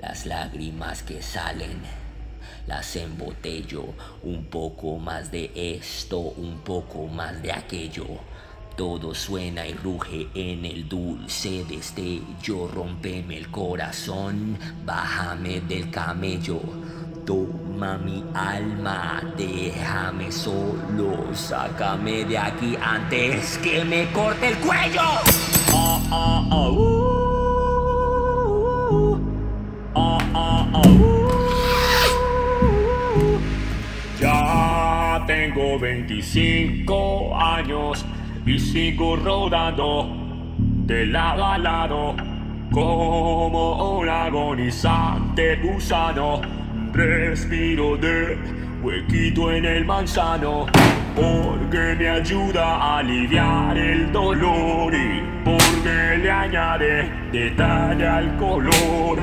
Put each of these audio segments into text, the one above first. Las lágrimas que salen las embotello, un poco más de esto, un poco más de aquello. Todo suena y ruge en el dulce destello. Rómpeme el corazón, bájame del camello. Toma mi alma, déjame solo, sácame de aquí antes que me corte el cuello. Ya tengo 25 años y sigo rodando de lado a lado como un agonizante gusano. Respiro de huequito en el manzano porque me ayuda a aliviar el dolor y porque le añade detalle al color.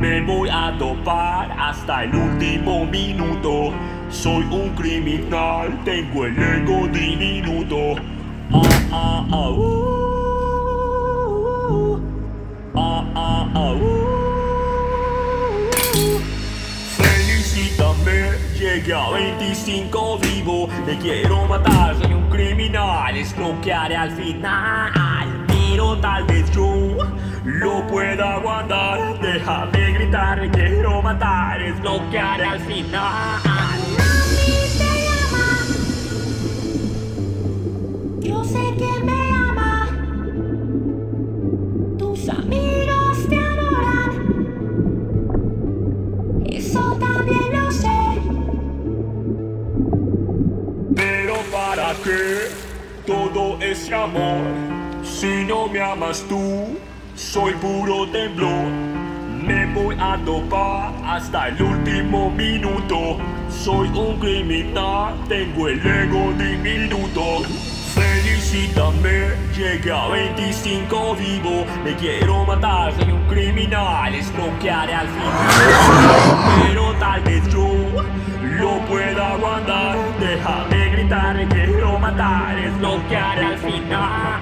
Me voy a topar hasta el último minuto. Soy un criminal, tengo el ego diminuto. Felicítame, llegué a 25 vivo. Me quiero matar, soy un criminal, es lo que haré al final. Pero tal vez yo lo pueda aguantar. Déjame gritar, me quiero matar, es lo que haré al final. Yo sé que me ama, tus amigos te adoran, eso también lo sé. Pero ¿para qué todo ese amor? Si no me amas tú, soy puro temblor. Me voy a topar hasta el último minuto. Soy un criminal, tengo el ego diminuto. Felicítame, llegué a 25 vivo. Me quiero matar, soy un criminal, es lo que haré al final. Pero tal vez yo lo pueda aguantar. Déjame gritar, me quiero matar, es lo que haré al final.